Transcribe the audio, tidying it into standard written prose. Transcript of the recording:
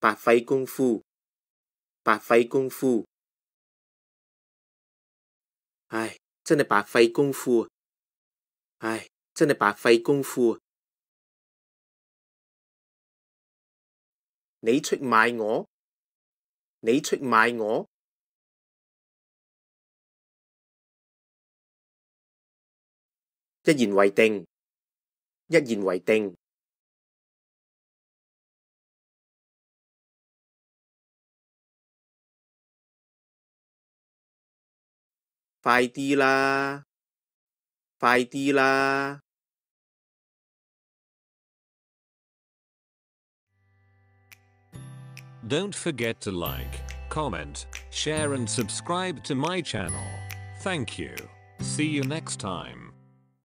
白費功夫。唉，真係白費功夫啊！你出賣我，一言為定，快啲啦，Don't forget to like, comment, share and subscribe to my channel. Thank you. See you next time.